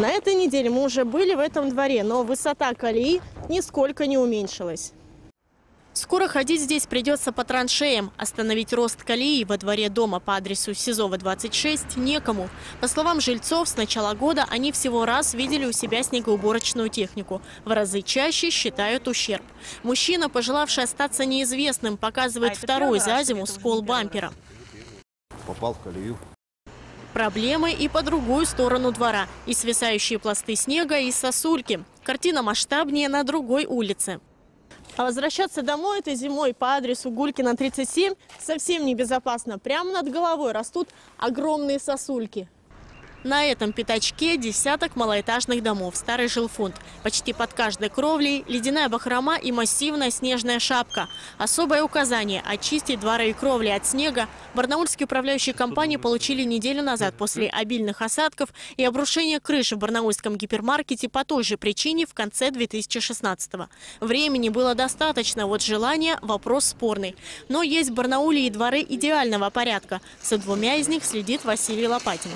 На этой неделе мы уже были в этом дворе, но высота колеи нисколько не уменьшилась. Скоро ходить здесь придется по траншеям. Остановить рост колеи во дворе дома по адресу Сизова, 26 некому. По словам жильцов, с начала года они всего раз видели у себя снегоуборочную технику. В разы чаще считают ущерб. Мужчина, пожелавший остаться неизвестным, показывает второй за зиму скол бампера. Попал в колею. Проблемы и по другую сторону двора. И свисающие пласты снега, и сосульки. Картина масштабнее на другой улице. А возвращаться домой этой зимой по адресу Гулькина, 37 совсем небезопасно. Прямо над головой растут огромные сосульки. На этом пятачке десяток малоэтажных домов, старый жилфонд. Почти под каждой кровлей ледяная бахрома и массивная снежная шапка. Особое указание – очистить дворы и кровли от снега. Барнаульские управляющие компании получили неделю назад после обильных осадков и обрушения крыши в барнаульском гипермаркете по той же причине в конце 2016-го. Времени было достаточно, вот желание – вопрос спорный. Но есть в Барнауле и дворы идеального порядка. За двумя из них следит Василий Лопатин.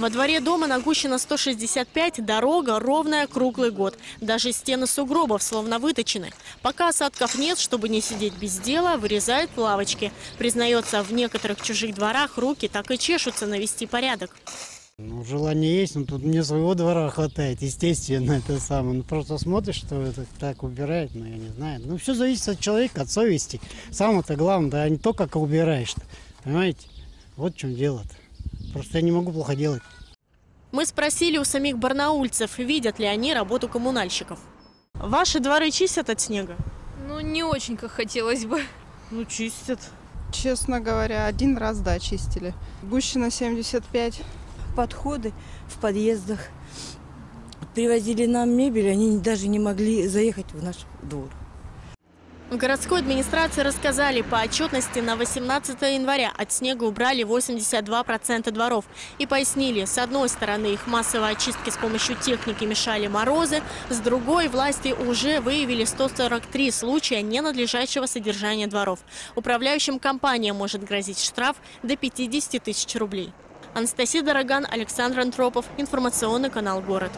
Во дворе дома на Гущино, 165, дорога ровная круглый год. Даже стены сугробов словно выточены. Пока осадков нет, чтобы не сидеть без дела, вырезают плавочки. Признается, в некоторых чужих дворах руки так и чешутся навести порядок. Ну, желание есть, но тут мне своего двора хватает, естественно, это самое. Ну, просто смотришь, что это так убирает, но я не знаю. Ну, все зависит от человека, от совести. Самое-то главное, да, не то, как убираешь-то. Понимаете? Вот в чем дело-то. Просто я не могу плохо делать. Мы спросили у самих барнаульцев, видят ли они работу коммунальщиков. Ваши дворы чистят от снега? Ну, не очень, как хотелось бы. Ну, чистят. Честно говоря, один раз, да, чистили. Гущино, 75. Подходы в подъездах. Привозили нам мебель, они даже не могли заехать в наш двор. В городской администрации рассказали, по отчетности на 18 января от снега убрали 82% дворов. И пояснили, с одной стороны, их массовой очистке с помощью техники мешали морозы, с другой власти уже выявили 143 случая ненадлежащего содержания дворов. Управляющим компаниям может грозить штраф до 50 тысяч рублей. Анастасия Дороган, Александр Антропов, информационный канал «Город».